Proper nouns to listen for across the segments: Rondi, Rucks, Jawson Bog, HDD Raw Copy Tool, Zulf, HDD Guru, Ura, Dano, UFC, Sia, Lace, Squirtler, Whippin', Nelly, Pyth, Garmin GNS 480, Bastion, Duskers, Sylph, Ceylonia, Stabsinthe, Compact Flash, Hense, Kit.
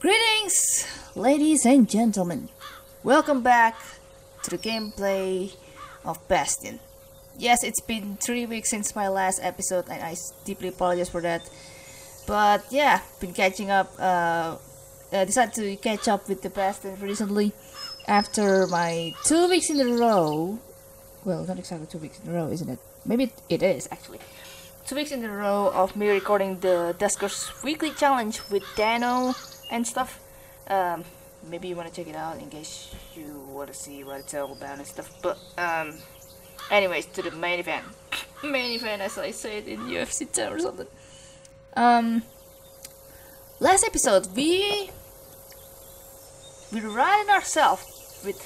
Greetings, ladies and gentlemen. Welcome back to the gameplay of Bastion. Yes, it's been 3 weeks since my last episode and I deeply apologize for that. But yeah, been catching up. I decided to catch up with the Bastion recently after my 2 weeks in a row. Well, not exactly 2 weeks in a row, isn't it? Maybe it is actually. 2 weeks in a row of me recording the Duskers weekly challenge with Dano and stuff. Maybe you want to check it out in case you want to see what it's all about and stuff. But anyways, to the main event. Main event, as I said in UFC 10 or something. Last episode we riding ourselves with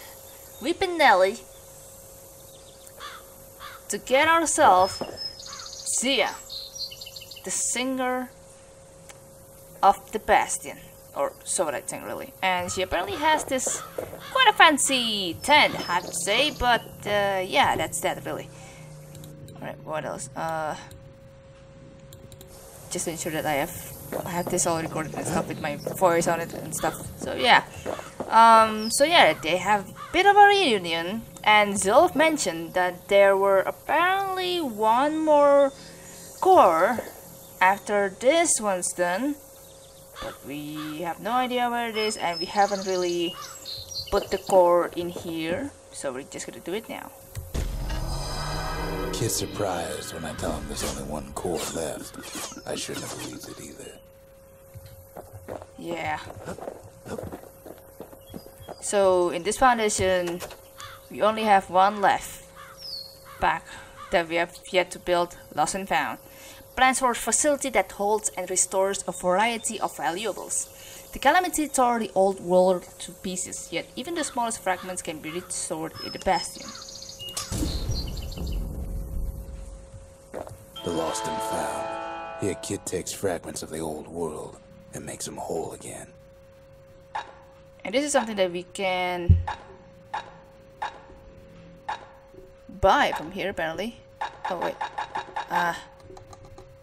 Whippin' Nelly to get ourselves Sia, the singer of the Bastion, or so I think really, and she apparently has this quite a fancy tent, I have to say, but yeah, that's that really. Alright, what else? Just to ensure that I have this all recorded and stuff with my voice on it and stuff. So yeah, they have a bit of a reunion, and Zulf mentioned that there were apparently one more core after this one's done, but we have no idea where it is, and we haven't really put the core in here, so we're just gonna do it now. Kid's surprised when I tell him there's only one core left. I shouldn't have believed it either. Yeah. So in this foundation, we only have one left back that we have yet to build, lost and found. Plans for a facility that holds and restores a variety of valuables. The calamity tore the old world to pieces, yet even the smallest fragments can be restored in the Bastion. The lost and found. Here Kit takes fragments of the old world and makes them whole again. And this is something that we can buy from here apparently. Oh wait.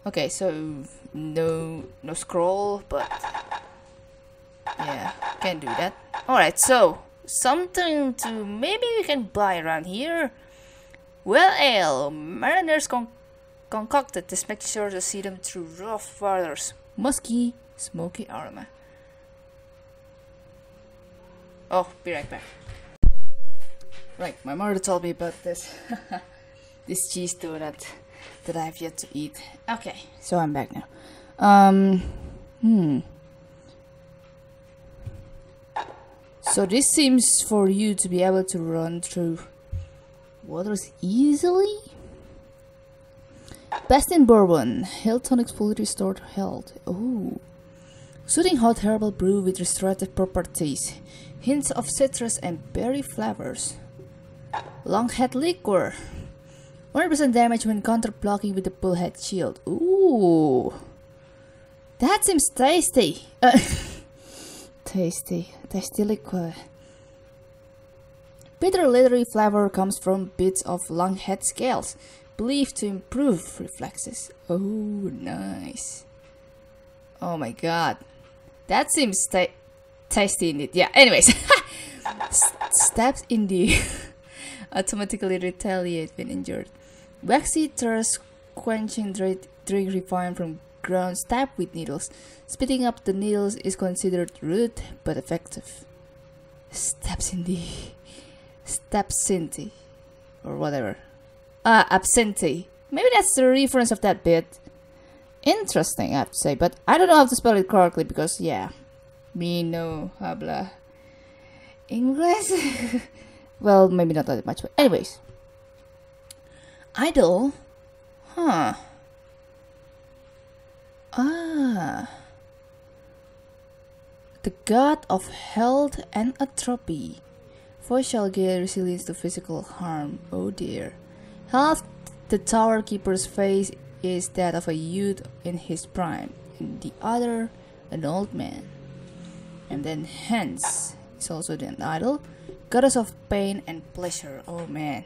Okay, so no scroll, but yeah, can do that. Alright, so something to maybe we can buy around here. Well, ale mariners concocted this mixture to see them through rough waters. Musky, smoky aroma. Oh, be right back. Right, my mother told me about this this cheese donut that I have yet to eat. Okay, so I'm back now. So this seems for you to be able to run through waters easily? Bastion Bourbon, health tonic fully restored health. Oh, soothing hot herbal brew with restorative properties, hints of citrus and berry flavors. Longhead liquor, 100% damage when counter-blocking with the bullhead shield. Ooh, that seems tasty. Tasty liquor. Bitter leathery flavor comes from bits of longhead scales, believed to improve reflexes. Oh, nice. Oh my god, that seems tasty indeed. Yeah, anyways. Stabs in the automatically retaliate when injured. Waxy thirst quenching drink refined from ground stabbed with needles. Spitting up the needles is considered rude but effective. Stabsinthe or whatever. Absinthe. Maybe that's the reference of that bit. Interesting, I have to say, but I don't know how to spell it correctly because yeah, me no habla English. Well, maybe not that much, but anyways. Idol, huh? Ah, the god of health and atrophy. Voice shall give resilience to physical harm. Oh dear. Half the tower keeper's face is that of a youth in his prime, and the other an old man. And then Hense is also an idol, goddess of pain and pleasure. Oh man.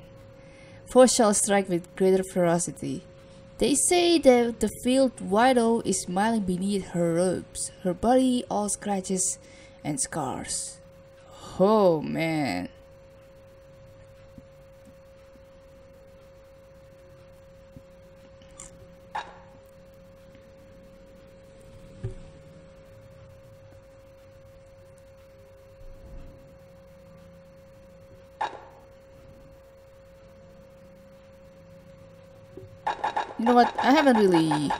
Force shall strike with greater ferocity. They say that the field widow is smiling beneath her robes, her body all scratches and scars. Oh man. You know what, I haven't really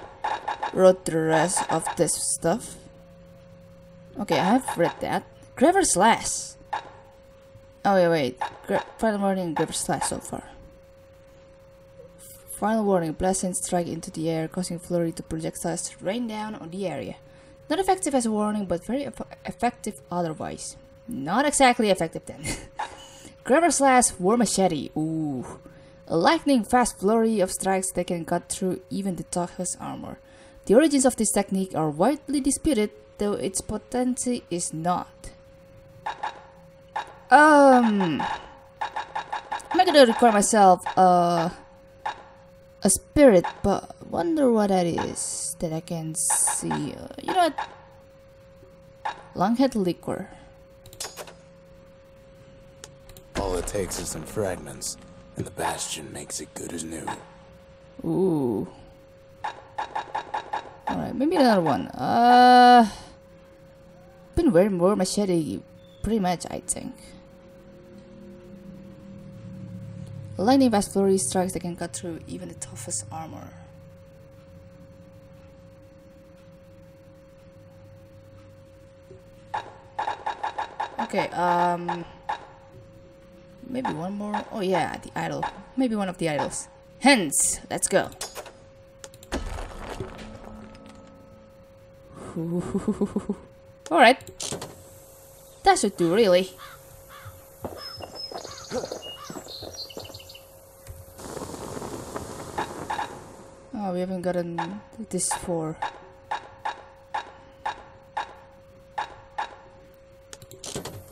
read the rest of this stuff. Okay, I have read that. Graver's Lass! Oh wait, final warning, Graver's Lass so far. Final warning, blessings strike into the air, causing flurry to projectiles to rain down on the area. Not effective as a warning, but very effective otherwise. Not exactly effective then. Graver's Lass, War Machete, ooh. A lightning-fast flurry of strikes that can cut through even the toughest armor. The origins of this technique are widely disputed, though its potency is not. I'm not gonna record myself a spirit, but wonder what that is that I can see. You know what? Longhead liquor. All it takes is some fragments. And the Bastion makes it good as new. Ooh. Alright, maybe another one. Been wearing more machete pretty much, I think. Lightning fast flurry strikes that can cut through even the toughest armor. Okay, maybe one more. Oh yeah, the idol. Maybe one of the idols. Hense, let's go. All right, that should do really. Oh, we haven't gotten this for.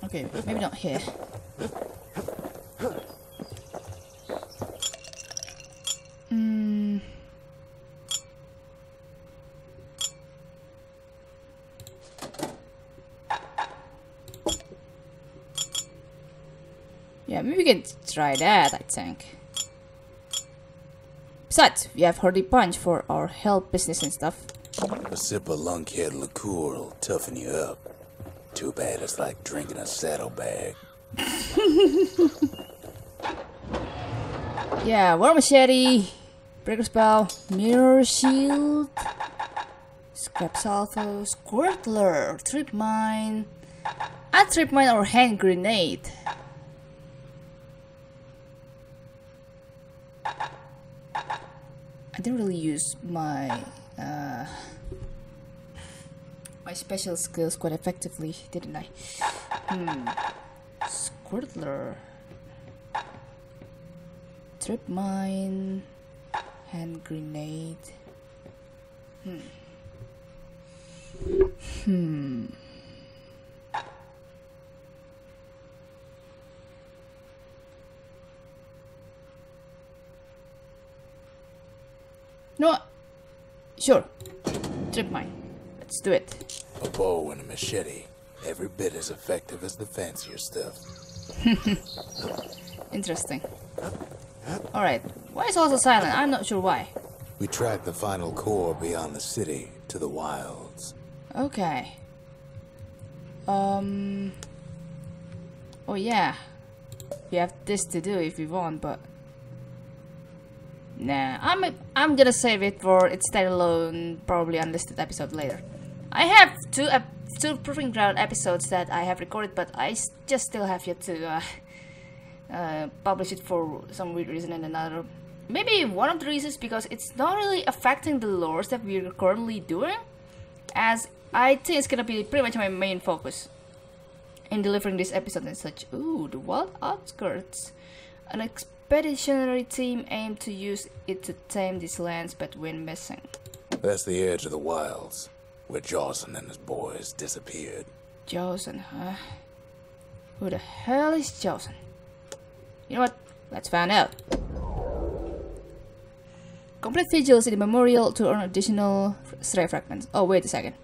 Okay, maybe not here. Yeah, maybe we can try that, I think. Besides, we have Hardy Punch for our health business and stuff. A sip of lunkhead liqueur will toughen you up. Too bad it's like drinking a saddlebag. Yeah, War Machete, Breaker Spell, Mirror Shield, Scrap Salvo, Squirtler, Trip Mine. I Trip Mine or Hand Grenade. I didn't really use my my special skills quite effectively, didn't I? Squirtler. Trip mine, hand grenade. No, sure. Trip mine. Let's do it. A bow and a machete, every bit as effective as the fancier stuff. Interesting. Alright, why is also silent? I'm not sure why. We tracked the final core beyond the city to the wilds. Okay. Oh yeah. We have this to do if we want, but nah, I'm gonna save it for its standalone, probably unlisted episode later. I have two Proving Ground episodes that I have recorded, but I just still have yet to publish it for some weird reason and another. Maybe one of the reasons because it's not really affecting the lores that we're currently doing, as I think it's gonna be pretty much my main focus in delivering this episode and such. Ooh, the Wild Outskirts. An expeditionary team aimed to use it to tame these lands, but went missing. That's the edge of the wilds, where Jawson and his boys disappeared. Jawson, huh? Who the hell is Jawson? You know what? Let's find out. Complete Vigil City Memorial to earn additional stray fragments. Oh, wait a second.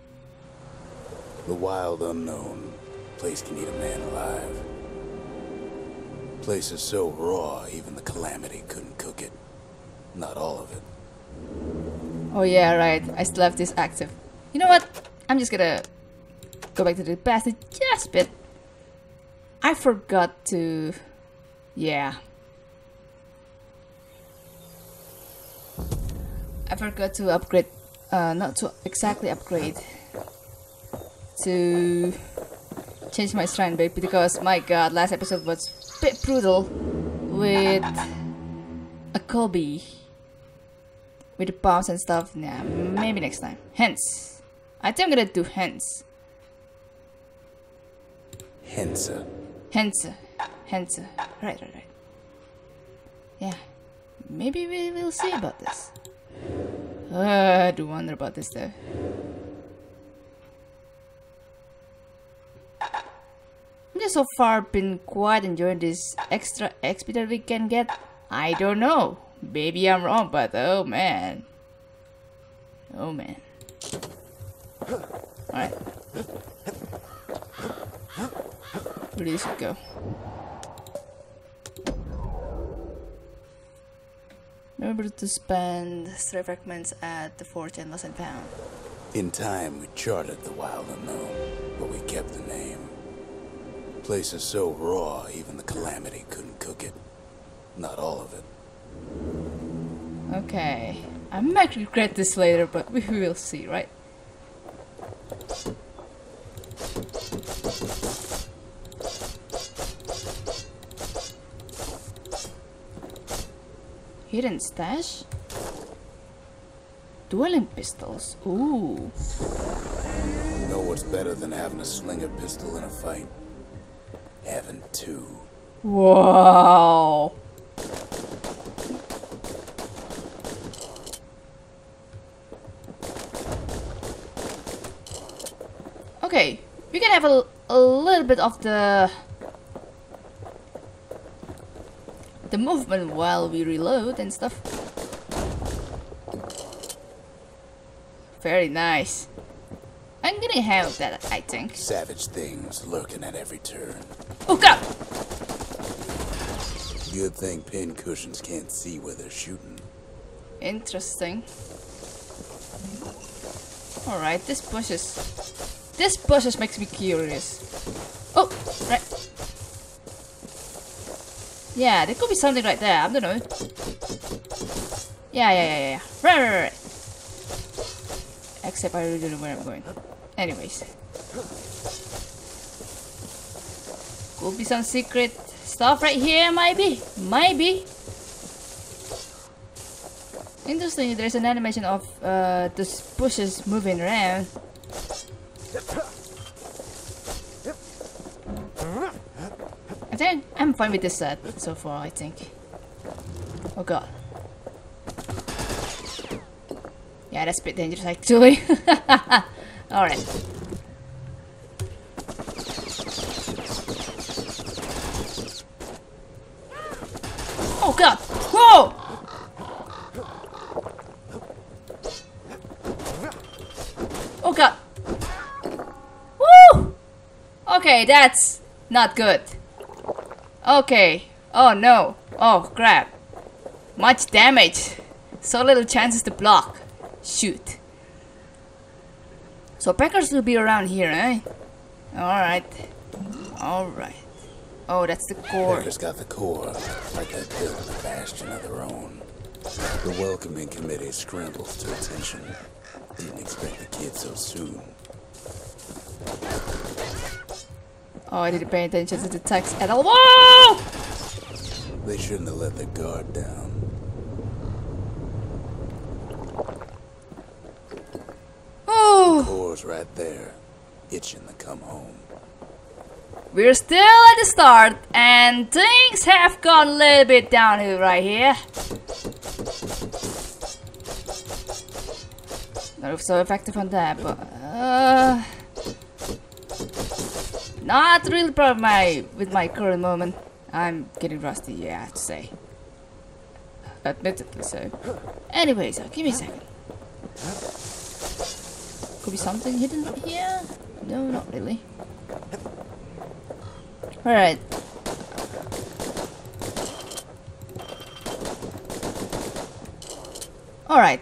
The wild unknown. Place can eat a man alive. Place is so raw, even the Calamity couldn't cook it. Not all of it. Oh yeah, right. I still have this active. You know what? I'm just gonna go back to the past just a bit. I forgot to... yeah. I forgot to upgrade... not to exactly upgrade. To... change my shrine, baby, because my god, last episode was a bit brutal. With... a Colby. With the bombs and stuff. Nah, maybe next time. Hense. I think I'm gonna do Hense. Hense. Hense. Hense. Right, right, right. Yeah. Maybe we will see about this. I do wonder about this though. I'm just so far been quite enjoying this extra XP that we can get. I don't know. Maybe I'm wrong, but oh man. Oh man. Alright. Where do you should go? Remember to spend stray fragments at the forge and lost and found. In time, we charted the wild unknown, but we kept the name. Place is so raw, even the Calamity couldn't cook it. Not all of it. Okay, I might regret this later, but we will see, right? Hidden stash? Dueling pistols, ooh. You know what's better than having a slinger pistol in a fight? Having two. Wow. Okay, we can have a little bit of the movement while we reload and stuff. Very nice. I'm gonna have that, I think. Savage things lurking at every turn. Oh god! Good thing pin cushions can't see where they're shooting. Interesting. Alright, this bush is... this process makes me curious. Oh, right. Yeah, there could be something right there. I don't know. Yeah. Right. Except I really don't know where I'm going. Anyways. Could be some secret stuff right here, maybe. Maybe. Interestingly, there's an animation of those bushes moving around. I think I'm fine with this set so far, I think. Oh god. Yeah, that's a bit dangerous actually. Alright. Oh god! Whoa! Oh god! Okay, that's not good. Okay. Oh no. Oh crap. Much damage. So little chances to block. Shoot. So Packers will be around here, eh? Alright. Alright. Oh, that's the core. Packers got the core. Like that built a bastion of their own. The welcoming committee scrambles to attention. Didn't expect the kid so soon. Oh, I didn't pay attention to the text at all. Whoa! They shouldn't have let the guard down. Oh! Core's right there, itching to come home. We're still at the start, and things have gone a little bit downhill right here. Not so effective on that, but not really proud of my current moment. I'm getting rusty, yeah, I have to say. admittedly so. Anyways, give me a second. Could be something hidden here? No, not really. Alright. Alright.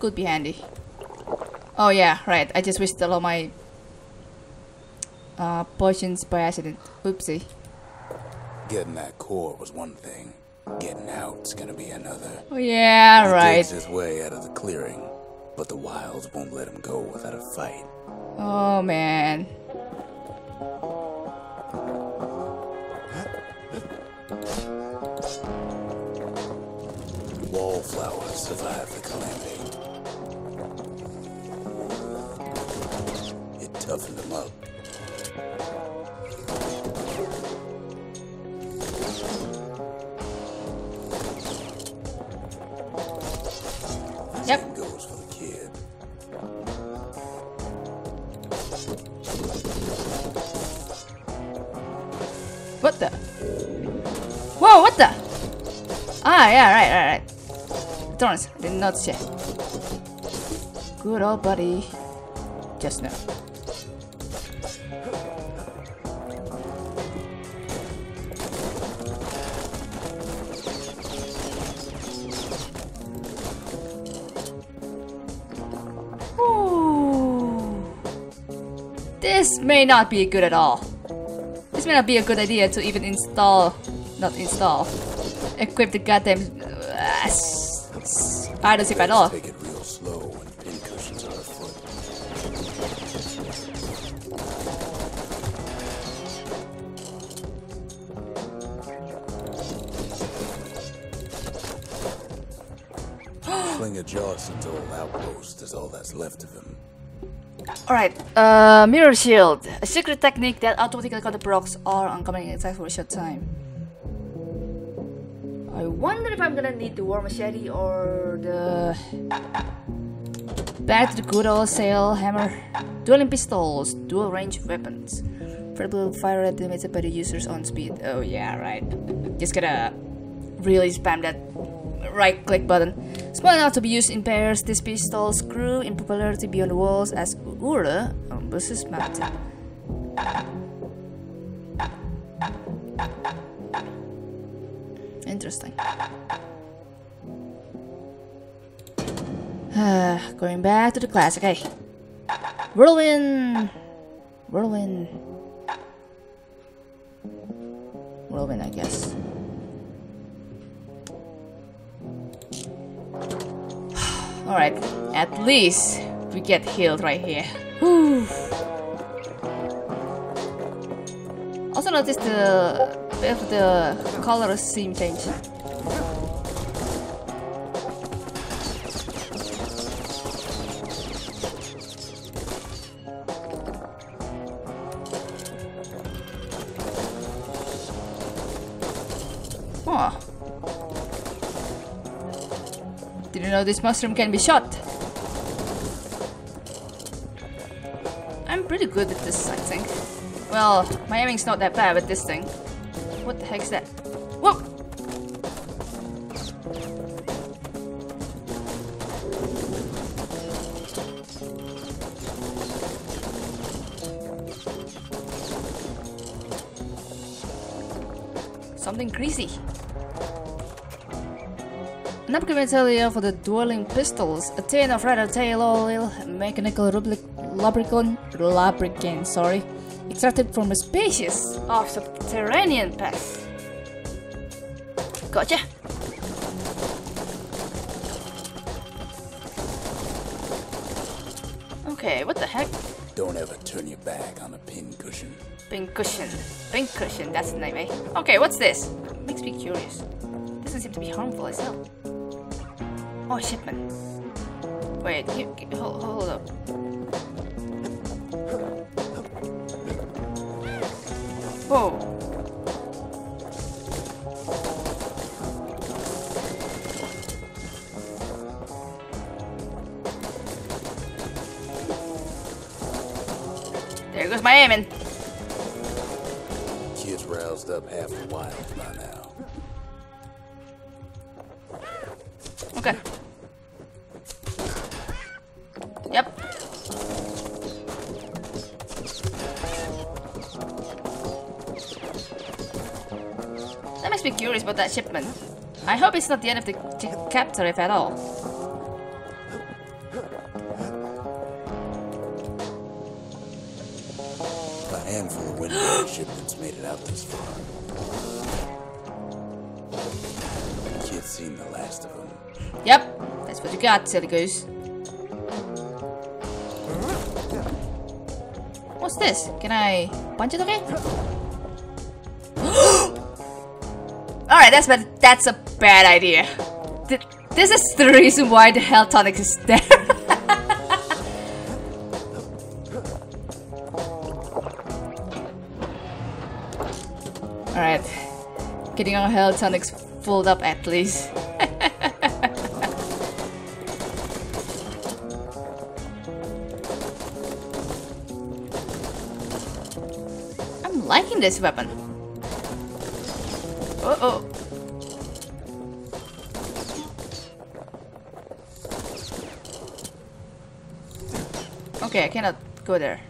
Could be handy. Oh yeah, right. I just wasted all my potions by accident. Oopsie. Getting that core was one thing. Getting out's gonna be another. Oh yeah, right. He takes his way out of the clearing, but the wilds won't let him go without a fight. Oh man. Wallflowers survive the calamity. It toughened him up. Yep. Goes for the kid. What the? Whoa, what the? Ah, yeah, right. Darn it, did not see. Good old buddy. Just now. This may not be good at all. This may not be a good idea to even equip the goddamn spiders if at all. Take it real slow when pincushions are afoot. Fling a Jawson to an outpost is all that's left of him. Alright, mirror shield. A secret technique that automatically counter blocks all oncoming attacks for a short time. I wonder if I'm gonna need the war machete or the... Back to the good old sail hammer. Dueling pistols, dual range weapons. Vertical fire rate limited by the user's own speed. Oh yeah, right. Just gotta really spam that right click button. Small enough to be used in pairs, this pistols grew in popularity beyond the walls as Ura ambushes mountain. Interesting. Going back to the classic. Hey, whirlwind, I guess. Alright, at least we get healed right here. Whew. Also notice the colors seem change. This mushroom can be shot. I'm pretty good at this, I think. Well, my aiming's not that bad with this thing. What the heck's that? Whoa! Something greasy. An upgrade material for the dueling pistols, a tin of red tail oil, mechanical lubricant, sorry, extracted from a species of subterranean Pyth. Gotcha! Okay, what the heck? Don't ever turn your back on a pincushion. Pincushion, that's the name, eh? Okay, what's this? Makes me curious. Doesn't seem to be harmful as well. Oh, shipment. Wait, hold up. Whoa. There goes my aiming. Kids roused up half the wild by now. Okay. Yep. That makes me curious about that shipment. I hope it's not the end of the capture, if at all. A handful of window shipments made it out this far. Kid's seen the last of them. Yep, that's what you got, silly goose. What's this? Can I punch it okay? Alright, that's a bad idea. This is the reason why the Hell Tonic is there. Alright, getting our Hell Tonics filled up at least. Liking this weapon. Uh-oh. Okay, I cannot go there.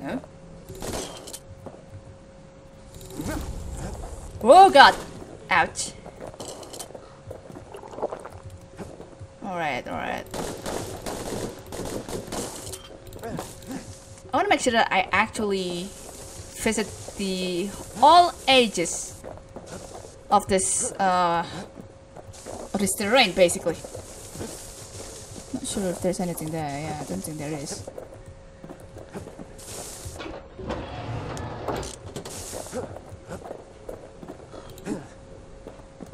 No? Oh god! Ouch. Alright, alright. I want to make sure that I actually visit the all ages of this terrain, basically. Not sure if there's anything there. Yeah, I don't think there is.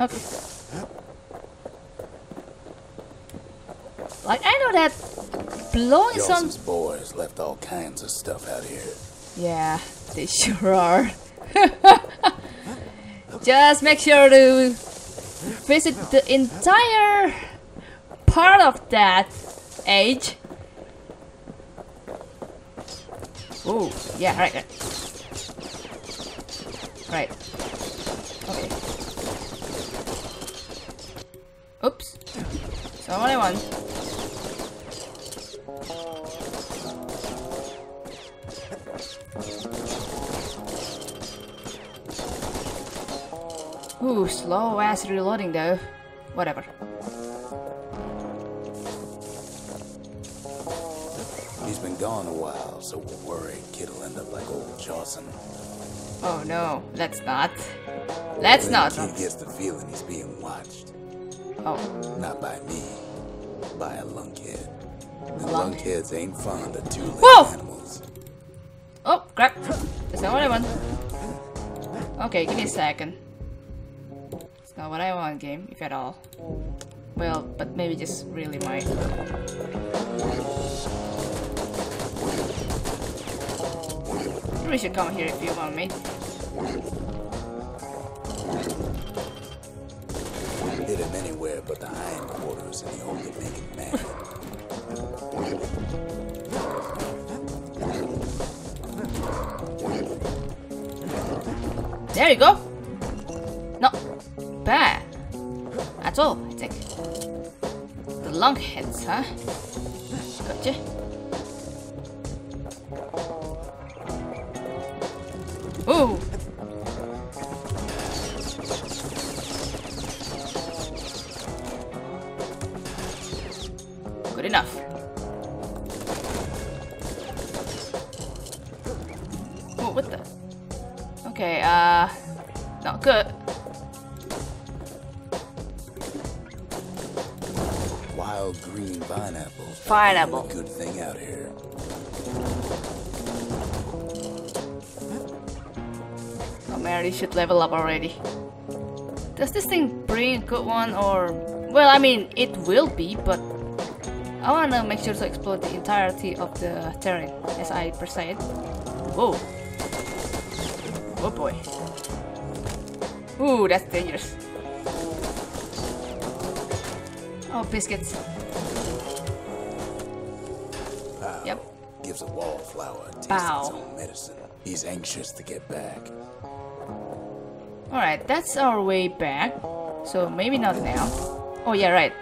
Okay. Like I know that. Blowing some boys left all kinds of stuff out here. Yeah, they sure are. Just make sure to visit the entire part of that age. Oh, yeah, right there. Right. Okay. Oops. So only one. Ooh, slow ass reloading though. Whatever. He's been gone a while, so we're worried Kit'll end up like old Jawson. Oh no, let's not. Let's not. He gets the feeling he's being watched. Oh. Not by me, by a lunkhead. The lunkheads ain't fond of two-legged animals. Oh crap! That's not what I want. Okay, give me a second. Not what I want, game, if at all. Well, but maybe just really might. You really should come here if you want me. Hit him anywhere but the hindquarters, and he only made it mad. There you go. Bad at all, I think. The long heads, huh? Gotcha. Ooh! Good enough. Oh, what the? Okay, not good. Green pineapples. Pineapple. Good thing out here. Oh, Mary should level up already. Does this thing bring a good one or? Well, I mean, it will be, but I want to make sure to explore the entirety of the terrain, as I per se it. Whoa. Oh boy. Ooh, that's dangerous. Oh, biscuits. Bow yep. Gives a wallflower a taste of its own medicine. He's anxious to get back. Alright, that's our way back. So maybe not now. Oh yeah, right.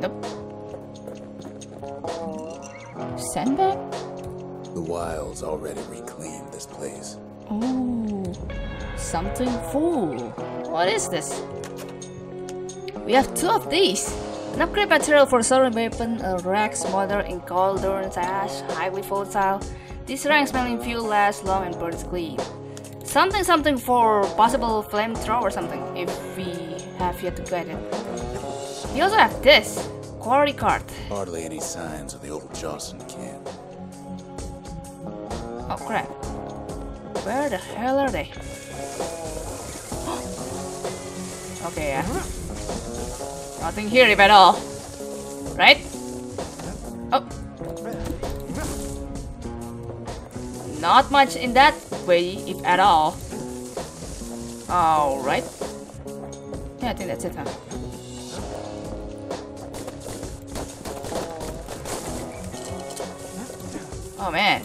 Nope. Sandbag? The wilds already reclaimed this place. Oh, something full. What is this? We have two of these. An upgrade material for certain weapon, racks, mortar, and cauldrons, ash, highly volatile. These ranks mainly fuel lasts long and burns clean. Something for possible flamethrower or something, if we have yet to get it. We also have this quarry cart. Hardly any signs of the old Jawson camp. Oh crap. Where the hell are they? Okay, yeah. Nothing here if at all. Right? Oh. Not much in that way if at all. Alright. Yeah, I think that's it, huh? Oh man.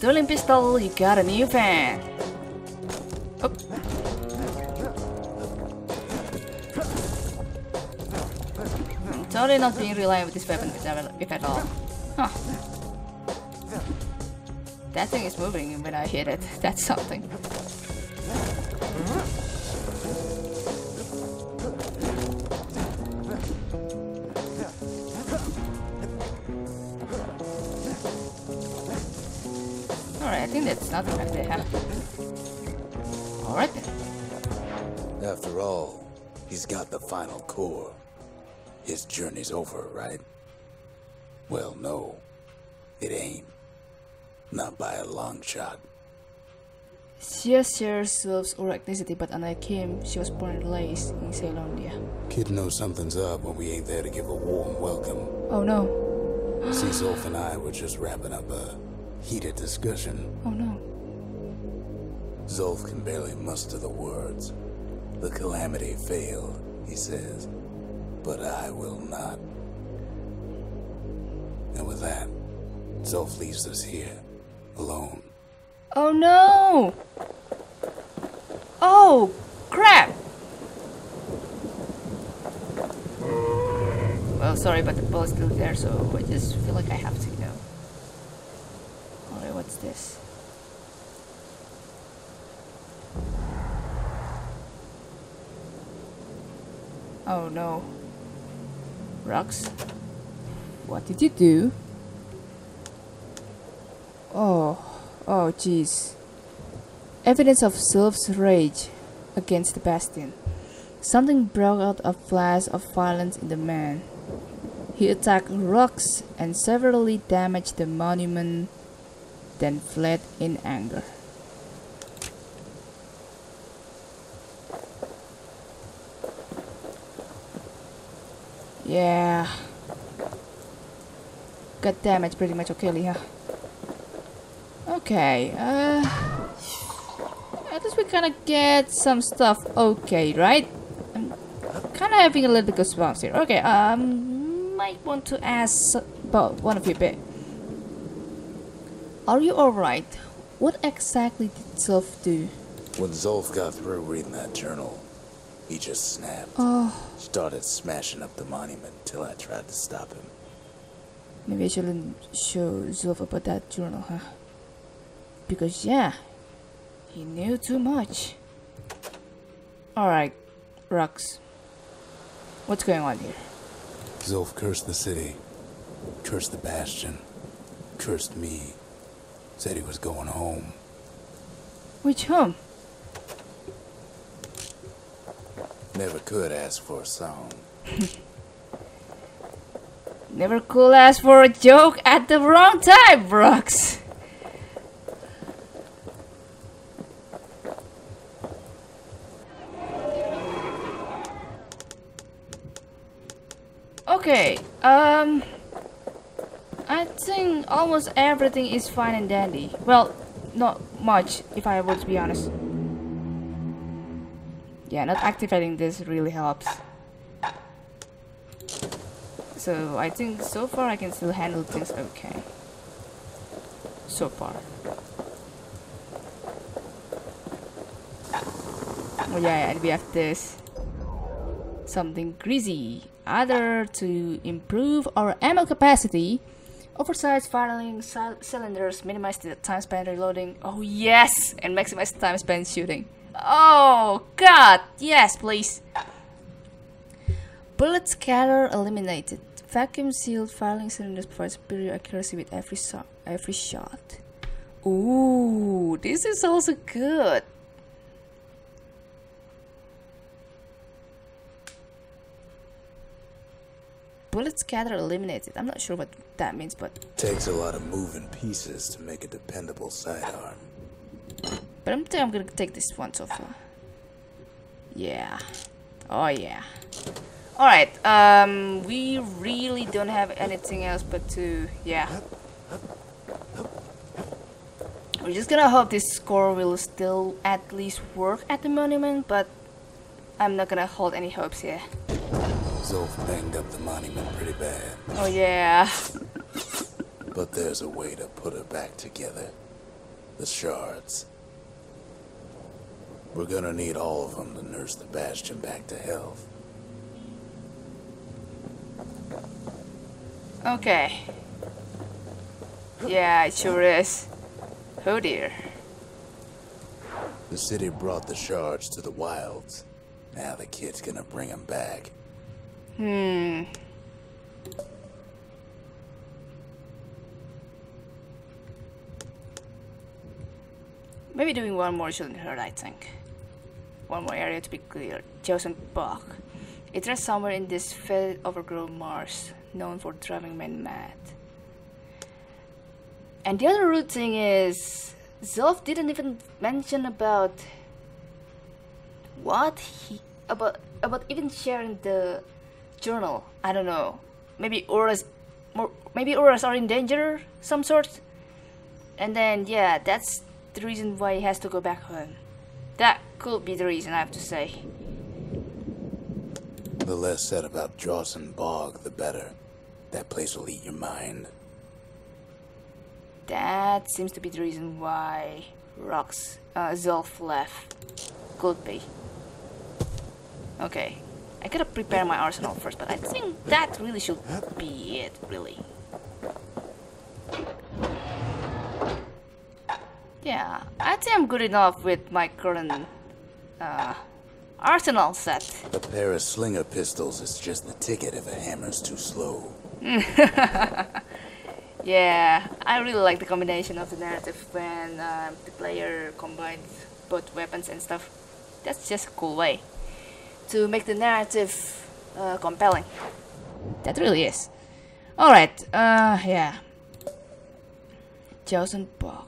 Dueling pistol, you got a new fan. Totally not being reliant with this weapon if at all. Huh. That thing is moving when I hit it. That's something. Alright, I think that's nothing like that, huh? Alright then. After all, he's got the final core. His journey's over, right? Well, no, it ain't. Not by a long shot. Sia shares Sylph's Ura ethnicity, but unlike him, she was born in Lace in Ceylonia. Kid knows something's up when we ain't there to give a warm welcome. Oh no. See, Zulf and I were just wrapping up a heated discussion. Oh no. Zulf can barely muster the words. The calamity failed, he says. But I will not. And with that, Zulf leaves us here, alone. Oh no! Oh, crap! Well, sorry, but the ball's still there, so I just feel like I have to go. Alright, what's this? Oh no. Rucks, what did you do? Oh jeez. Evidence of Sylph's rage against the Bastion. Something broke out a flash of violence in the man. He attacked Rucks and severely damaged the monument, then fled in anger. Yeah. Got damage pretty much okay, Leah. Okay, at least we kinda get some stuff okay, right? I'm kinda having a little bit of swamps here. Okay, might want to ask about one of you a bit. Are you alright? What exactly did Zulf do? When Zulf got through reading that journal, he just snapped. Oh. Started smashing up the monument till I tried to stop him. Maybe I shouldn't show Zulf about that journal, huh? Because yeah, he knew too much. Alright, Rucks. What's going on here? Zulf cursed the city. Cursed the Bastion. Cursed me. Said he was going home. Which home? Never could ask for a song. Never could ask for a joke at the wrong time, Rucks. Okay, I think almost everything is fine and dandy. Well, not much, if I were to be honest. Yeah, not activating this really helps. So I think so far I can still handle things okay. so far. Oh yeah, and we have this something greasy. Either to improve our ammo capacity, oversized firing cylinders, minimize the time spent reloading. Oh yes, and maximize time spent shooting. Oh god, yes please. Bullet scatter eliminated. Vacuum sealed firing cylinders provide superior accuracy with every shot. Ooh, this is also good. Bullet scatter eliminated. I'm not sure what that means, but takes a lot of moving pieces to make a dependable sidearm. But I'm think I'm gonna take this one so far. Yeah. Oh yeah. Alright, we really don't have anything else but to, yeah. We're just gonna hope this score will still at least work at the monument, but I'm not gonna hold any hopes here. Zulf banged up the monument pretty bad. Oh yeah. But there's a way to put it back together. The shards. We're gonna need all of them to nurse the Bastion back to health. Okay. Yeah, it sure is. Oh dear. The city brought the shards to the wilds. Now the kid's gonna bring them back. Hmm. Maybe doing one more shouldn't hurt, I think. One more area to be cleared. Jawson Bog. It rests somewhere in this fed overgrown marsh, known for driving men mad. And the other rude thing is, Zulf didn't even mention about what he about even sharing the journal. I don't know. Maybe Ura's are in danger, some sort. And then yeah, that's the reason why he has to go back home. That could be the reason, I have to say. The less said about Jawson Bog, the better. That place will eat your mind. That seems to be the reason why Rucks, Zulf left. Could be. Okay. I gotta prepare my arsenal first, but I think that really should be it, really. Yeah, I think I'm good enough with my current, arsenal set. A pair of slinger pistols is just the ticket if a hammer's too slow. Yeah, I really like the combination of the narrative when the player combines both weapons and stuff. That's just a cool way to make the narrative compelling. That really is. Alright, yeah. Jawson Bog.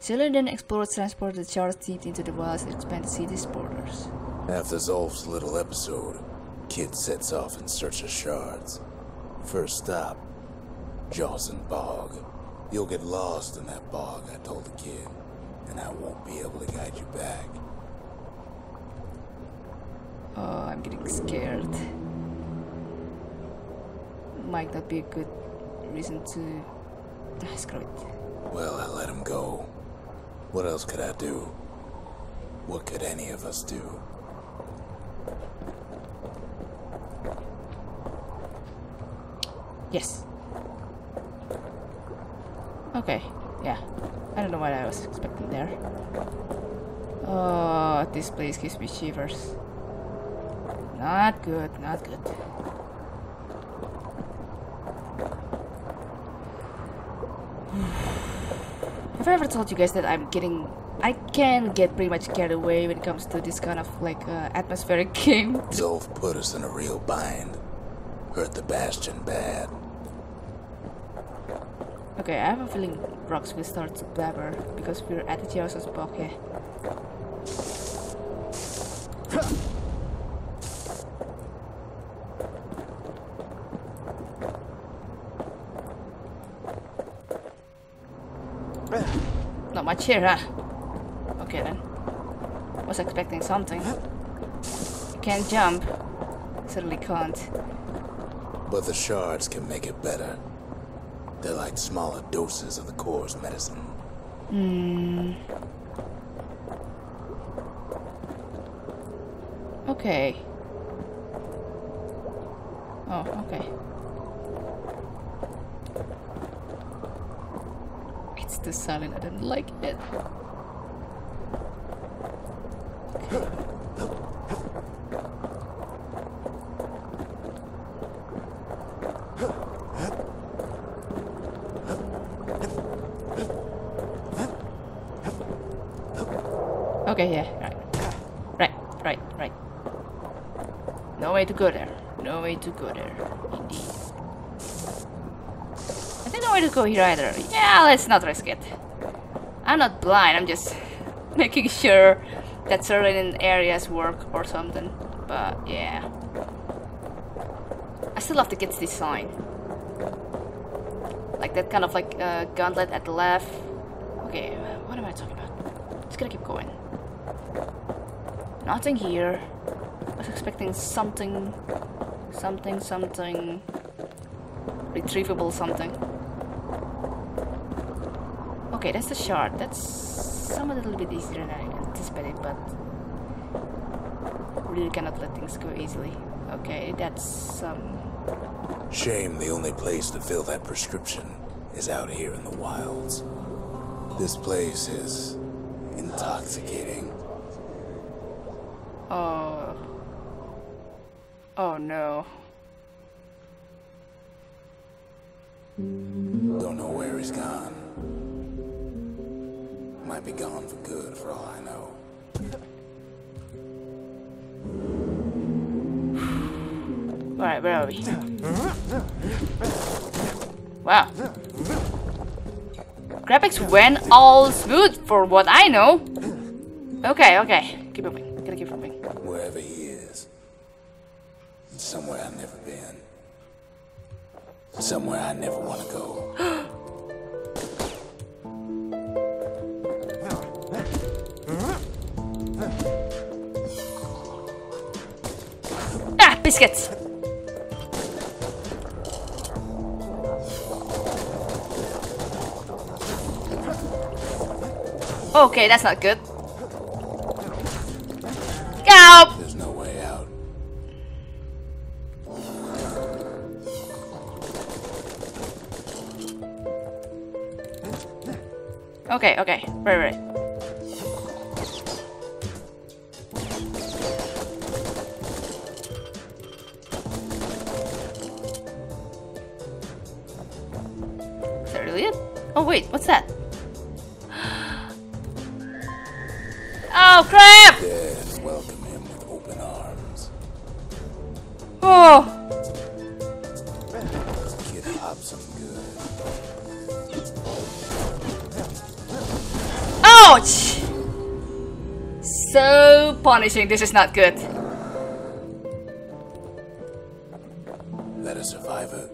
Ceylonia then explored, transported the shards deep into the wilds and expanded the city's borders. After Zulf's little episode, Kit sets off in search of shards. First stop, Jawson Bog. You'll get lost in that bog, I told the kid, and I won't be able to guide you back. Oh, I'm getting scared. Might not be a good reason to... Ah, screw it. Well, I let him go. What else could I do? What could any of us do? Yes. Okay, yeah. I don't know what I was expecting there. Oh, this place gives me shivers. Not good, not good. Have I ever told you guys that I can get pretty much carried away when it comes to this kind of like atmospheric game? Zulf put us in a real bind. Hurt the Bastion bad. Okay, I have a feeling Rucks will start to blabber because we're at the Jawson's Bog here. Not much here, huh? Okay then. Was expecting something. Can't jump. Certainly can't. But the shards can make it better. They're like smaller doses of the core's medicine. Mm. Okay. Oh, okay. It's too silent. I don't like it. Okay. Okay, yeah, right. No way to go there. No way to go there, indeed. I don't know where to go here either. Yeah, let's not risk it. I'm not blind, I'm just making sure that certain areas work or something. But, yeah. I still love the Kit's design. Like that kind of like gauntlet at the left. Okay, what am I talking about? Just gonna keep going. Nothing here. I was expecting something. Retrievable something. Okay, that's the shard. That's somewhat a little bit easier than I anticipated, but really cannot let things go easily. Okay, that's some... Shame the only place to fill that prescription is out here in the wilds. This place is intoxicating. Oh. Oh no. Don't know where he's gone. Might be gone for good for all I know. Alright, where are we? Wow. Graphics went all smooth for what I know. Okay, okay. Keep moving. Gotta keep moving. Wherever he is, it's somewhere I've never been, somewhere I never want to go. Ah, biscuits. Okay, that's not good. Help! There's no way out. Okay, okay, right. Is that really it? Oh wait, what's that? Oh crap! Yes, welcome. Oh! Kid hops some good. Ouch! So punishing. This is not good. That a survivor?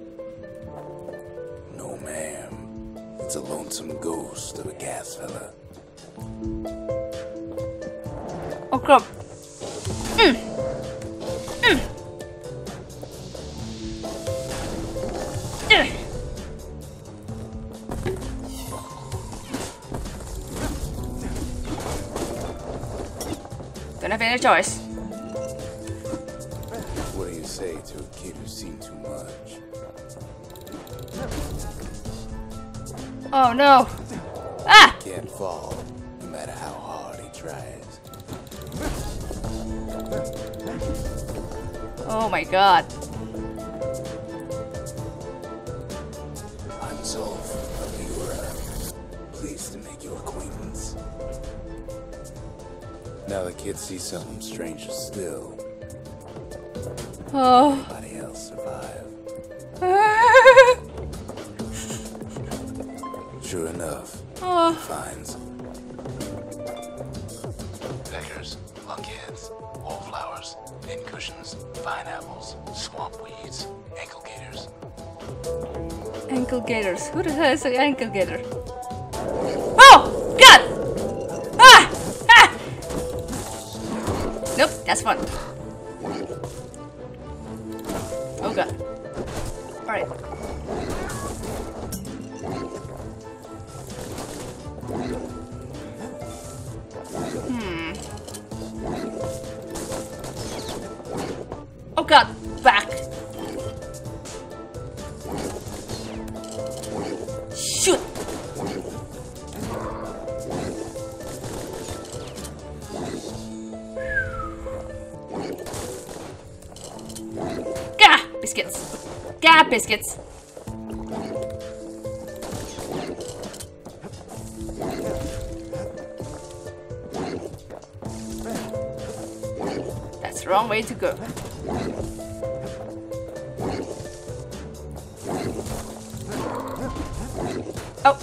No, ma'am. It's a lonesome ghost of a gas fella. Oh crap! Don't have any choice. What do you say to a kid who's seen too much? Oh no! Ah! He can't fall, no matter how hard he tries. Oh my god. I'm Zulf of Ura. Pleased to make your acquaintance. Now the kids see something stranger still. Oh. Nobody else survive. Sure enough, oh. Finds peckers, lunkheads, wallflowers, pin cushions, vine apples, swamp weeds, ankle gators. Ankle gators. Who the hell is an ankle gator? Oh God! Nope, that's fun. Oh god. Alright. got back. Shoot. Gah, biscuits. Gah, biscuits. That's the wrong way to go. Oh.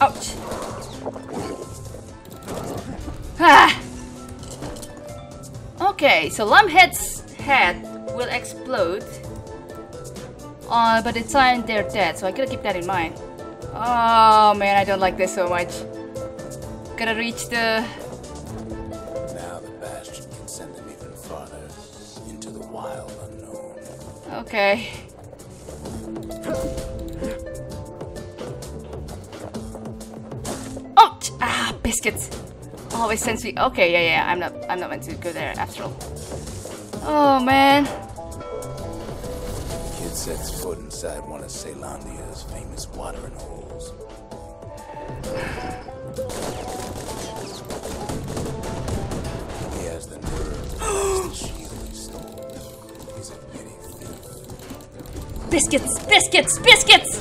Ouch. Ah. Okay, so Lumphead's head will explode by the time they're dead, so I gotta keep that in mind. Oh man, I don't like this so much. Gotta reach the... Now the Bastion can send them even farther into the wild unknown. Okay. Oh! Ah, biscuits. Always sends me. Okay, yeah. I'm not meant to go there after all. Oh man. Kid sets foot inside one of Ceylonia's famous watering holes. He has the nerve to use the shield he stole. He's a petty thief. Biscuits! Biscuits! Biscuits!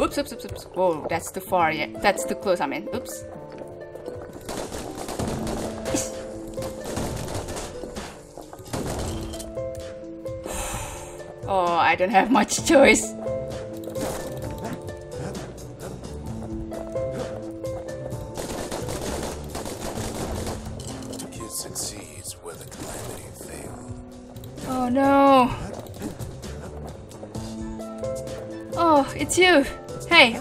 Oops, oops, oops, oops. Whoa, that's too far, yeah. That's too close, I mean. Oops. Oh, I don't have much choice. Kid succeeds where the calamity failed. Oh no. Oh, it's you. Hey,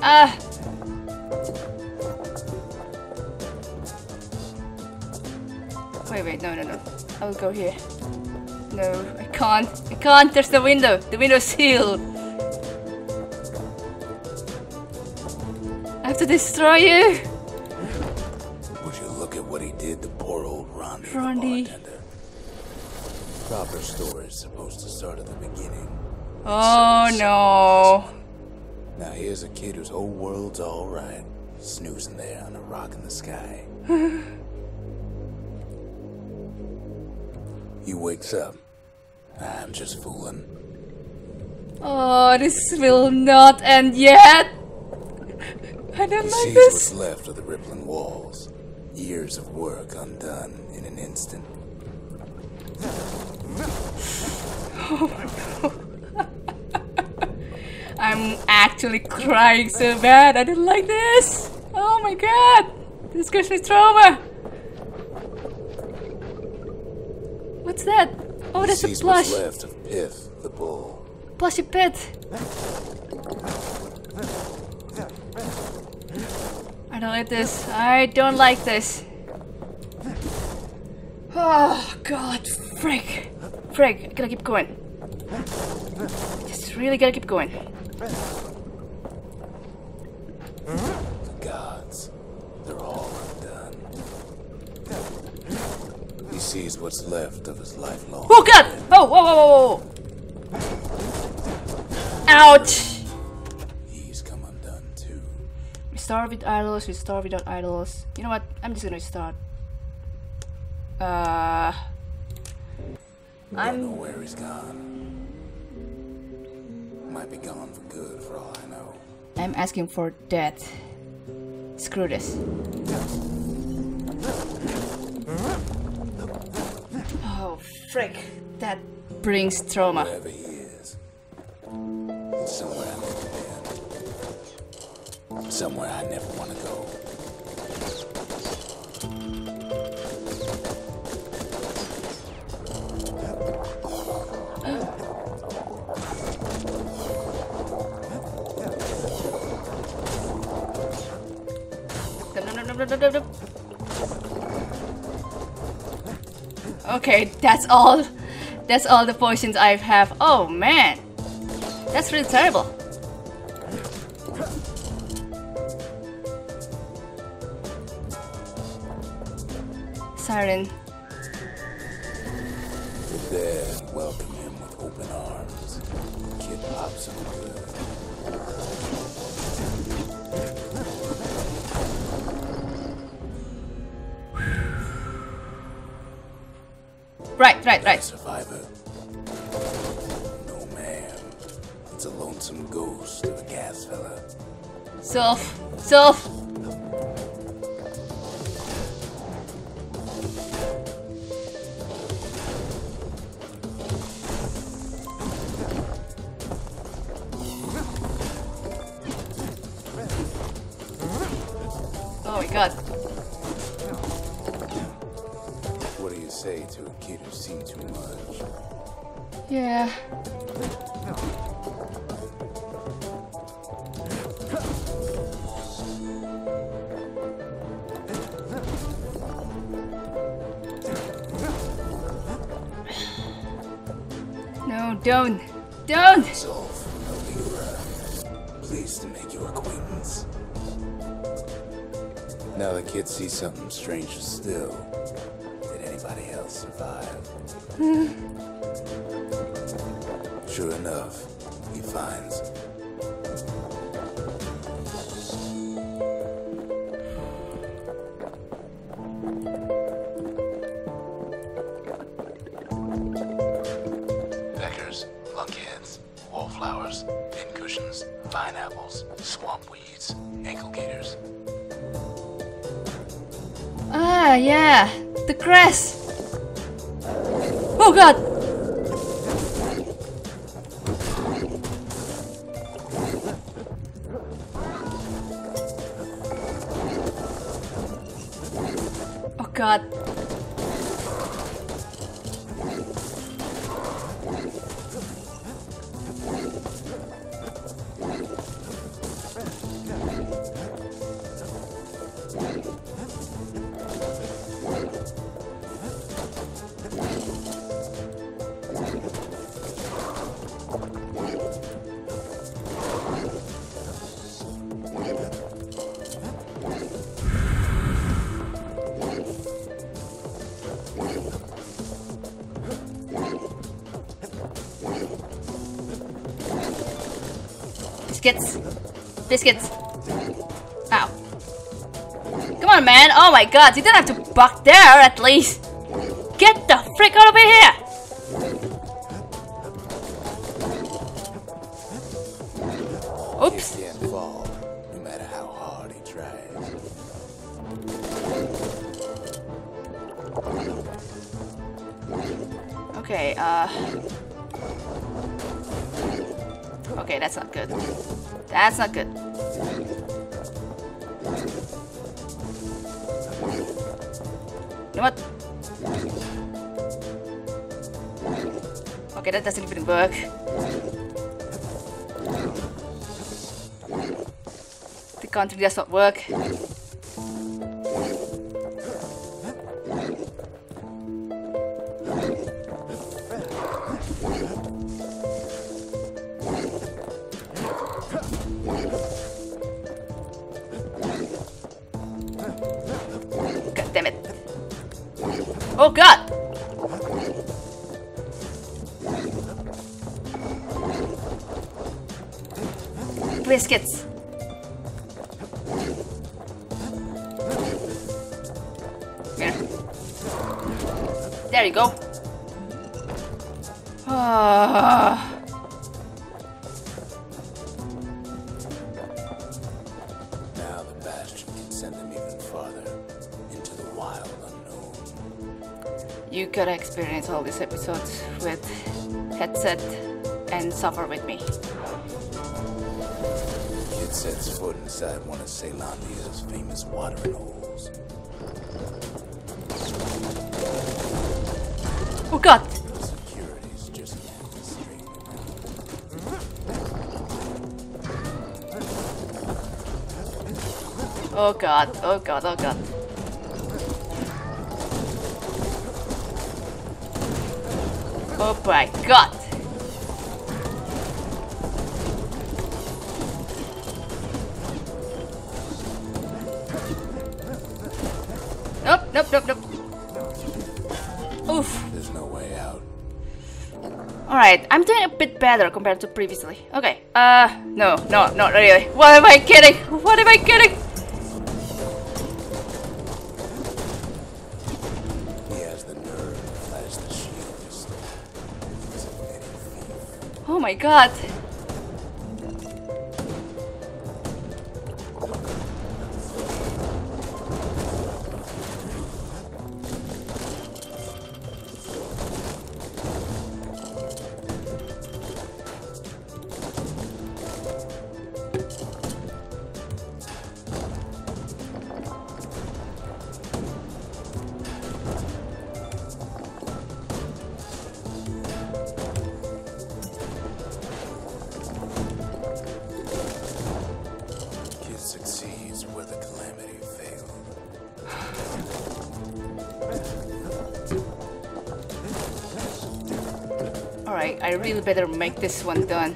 Wait, no. I'll go here. No, I can't. There's the window. The window's sealed. I have to destroy you. Would you look at what he did to poor old Rondi? The proper story is supposed to start at the beginning. Oh, no. Now here's a kid whose whole world's all right, snoozing there on a rock in the sky. He wakes up. I'm just fooling. Oh, this will not end yet. I don't like this. He sees what's left of the rippling walls. Years of work undone in an instant. Oh my God. I'm actually crying so bad. I don't like this. Oh my god. This gives me trauma. What's that? Oh, that's a plush. What's left of Pyth, the bull. Plushy Pyth. I don't like this. I don't like this. Oh god. Frick. Frick. I gotta keep going. Just really gotta keep going. The gods, they're all undone. He sees what's left of his lifelong. Oh god! Oh, whoa. Ouch! He's come undone too. We start with idols, we start without idols. You know what? I'm just gonna start. I don't know where he's gone. Might be gone for good for all I know. I'm asking for death. Screw this. Oh, frick. That brings trauma. Wherever he is, it's somewhere out there. somewhere I never want to go. Okay, that's all the potions I have. Oh man, that's really terrible. Siren. Sit there and welcome him with open arms. Kid pops him good. Right. Survivor. No man. It's a lonesome ghost of a gas fella. Sylph. Oh my god. What do you say to a kid who's seen too much? Yeah. No, don't! Zulf, Ura, pleased to make your acquaintance. Now the kids see something stranger still. Nobody else survived. Sure enough, he finds. Peckers, lunkheads, wallflowers, pincushions, vine apples, swamp weeds, ankle gators. Ah, yeah! The crest! Oh god! Oh god! Biscuits. Ow. Come on, man. Oh my god, you don't have to buck there at least. Get the frick out of here. Oops. He can't fall, no matter how hard he tries. Okay, okay, that's not good. That's not good. You know what? Okay, that doesn't even work. The country does not work. Oh god! Biscuits! Yeah. There you go! Now the Bastion can send them even farther into the wild unknown. You gotta experience all these episodes with headset and suffer with me. Kid Kit sets foot inside one of Ceylonia's famous watering holes. Oh God! Oh God! Oh God! Oh God! Oh my God! Nope! Nope! Nope! Nope! Oof! There's no way out. All right, I'm doing a bit better compared to previously. Okay. No, no, not really. What am I kidding? What am I kidding? Oh my God! I really better make this one done.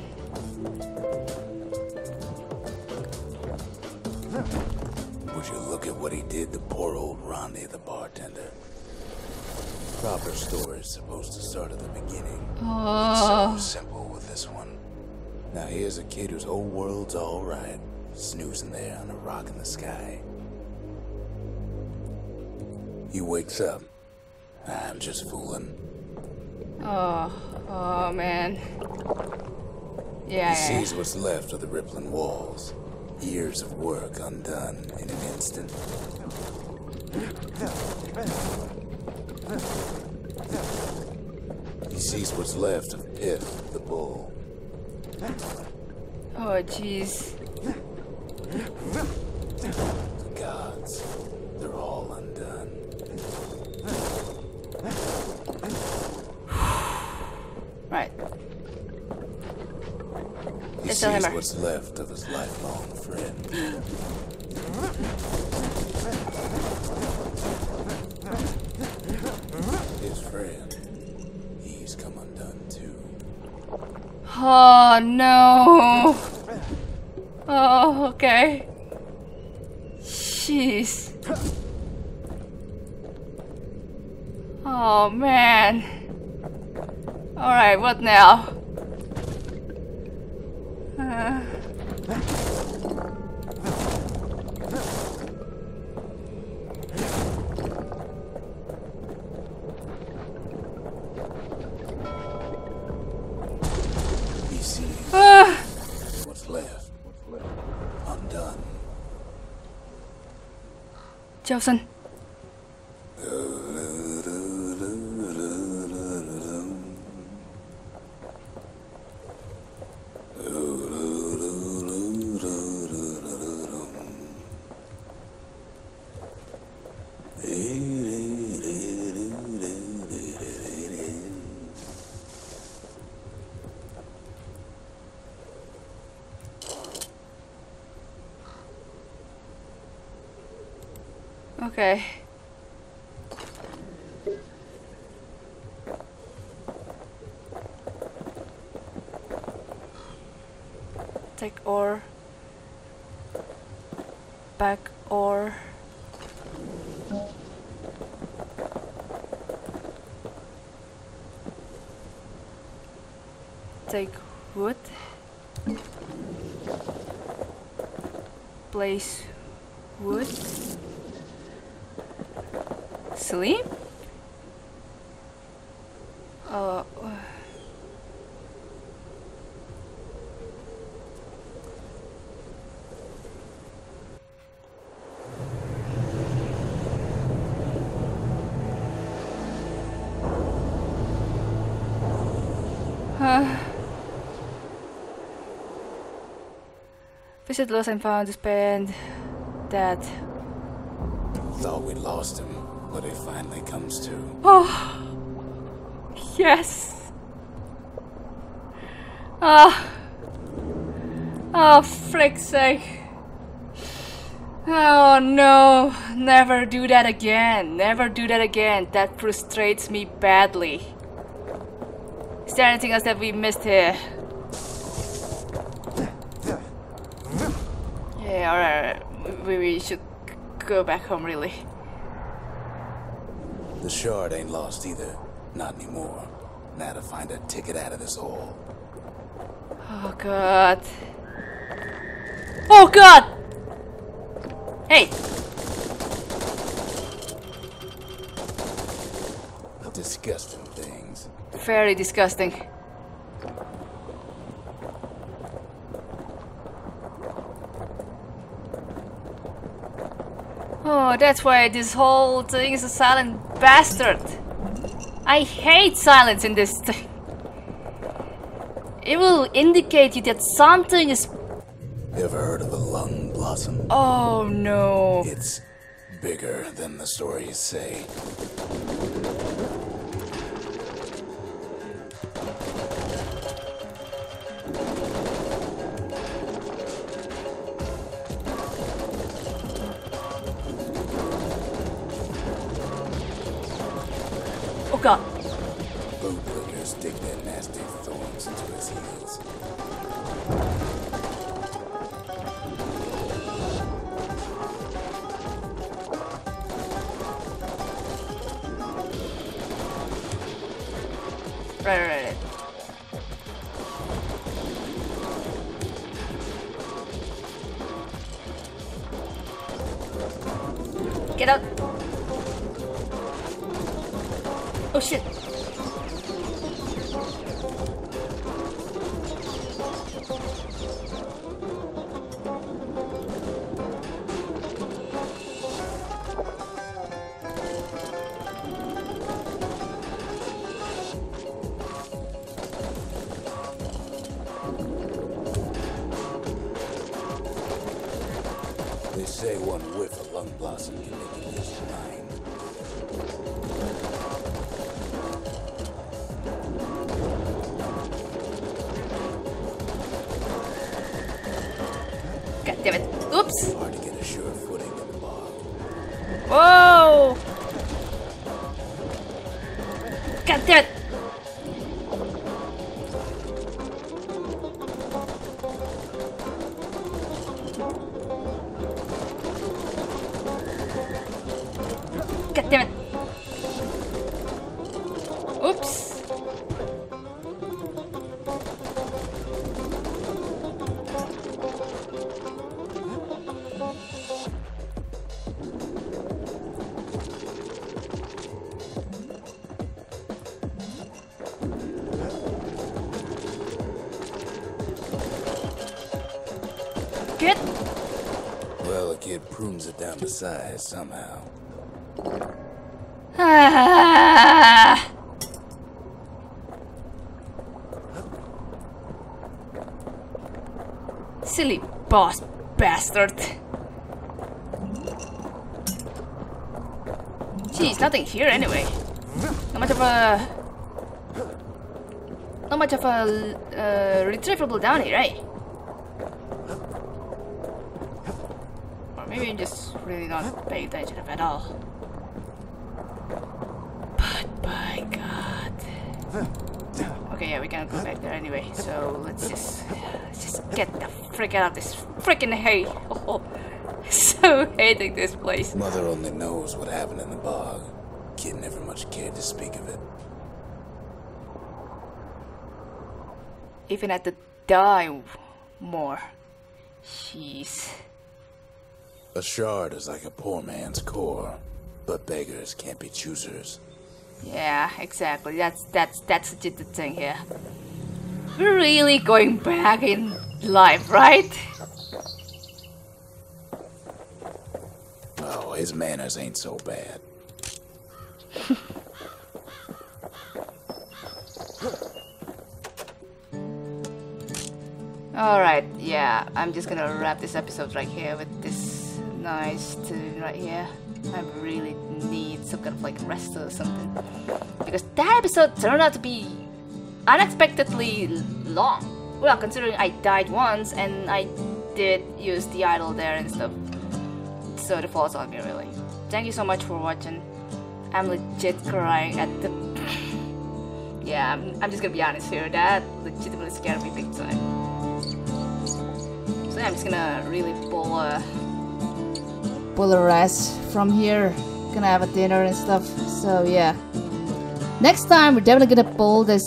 Would you look at what he did to poor old Rondi, the bartender? Proper story is supposed to start at the beginning. Oh. It's so simple with this one. Now here's a kid whose whole world's all right, snoozing there on a rock in the sky. He wakes up. I'm just fooling. Oh. Oh man. Yeah. He sees what's left of the rippling walls. Years of work undone in an instant. He sees what's left of Pyth, the bull. Oh jeez. The gods, they're all undone. Right. He sees what's left of his lifelong friend. His friend, he's come undone too. Oh no! Oh, okay. Jeez. Oh man. All right, what now? What's left? Undone. Jawson. Okay. Take ore. Back ore. Take wood. Place wood. Sleep? We should lose and found to spend that. Thought we lost him, but it finally comes to. Oh, yes. Oh, oh, frick's sake. Oh no, never do that again. Never do that again. That frustrates me badly. Is there anything else that we missed here? Yeah, alright. We should go back home, really. The shard ain't lost either. Not anymore. Now to find a ticket out of this hole. Oh god. Oh god! Hey! Disgusting things. Very disgusting. Oh, that's why this whole thing is a silent bastard. I hate silence in this thing. It will indicate you that something is... Ever heard of a lung blossom? Oh no. It's bigger than the stories say. Right. Get out. Oh shit. Damn it. Oops. Hard to get a sure footing in the bog. Whoa! God damn it! God damn it! Oops! Kit? Well, the kid prunes it down to size somehow. Ah. Silly boss bastard. Jeez, nothing here anyway. Not much of a retrievable down here, right? Maybe I'm just really not paying attention at all. But by god. Okay, yeah, we can't go back there anyway. So let's just get the frick out of this freaking hay. Oh, so hating this place. Mother only knows what happened in the bog. Kid never much cared to speak of it. Even had to die more. Jeez. A shard is like a poor man's core, but beggars can't be choosers. Yeah, exactly. That's the thing here. We're really going back in life, right? Oh, his manners ain't so bad. All right. Yeah. yeah, I'm just gonna wrap this episode right here with this nice tune right here. I really need some kind of like rest or something, because that episode turned out to be unexpectedly long. Well, considering I died once and I did use the idol there and stuff, so it falls on me really. Thank you so much for watching. I'm legit crying at the... yeah, I'm just gonna be honest here, that legitimately scared me big time. So yeah, I'm just gonna really pull a rest from here. Gonna have a dinner and stuff, so yeah. Next time we're definitely gonna pull this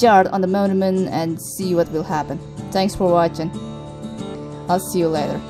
shard on the monument and see what will happen. Thanks for watching. I'll see you later.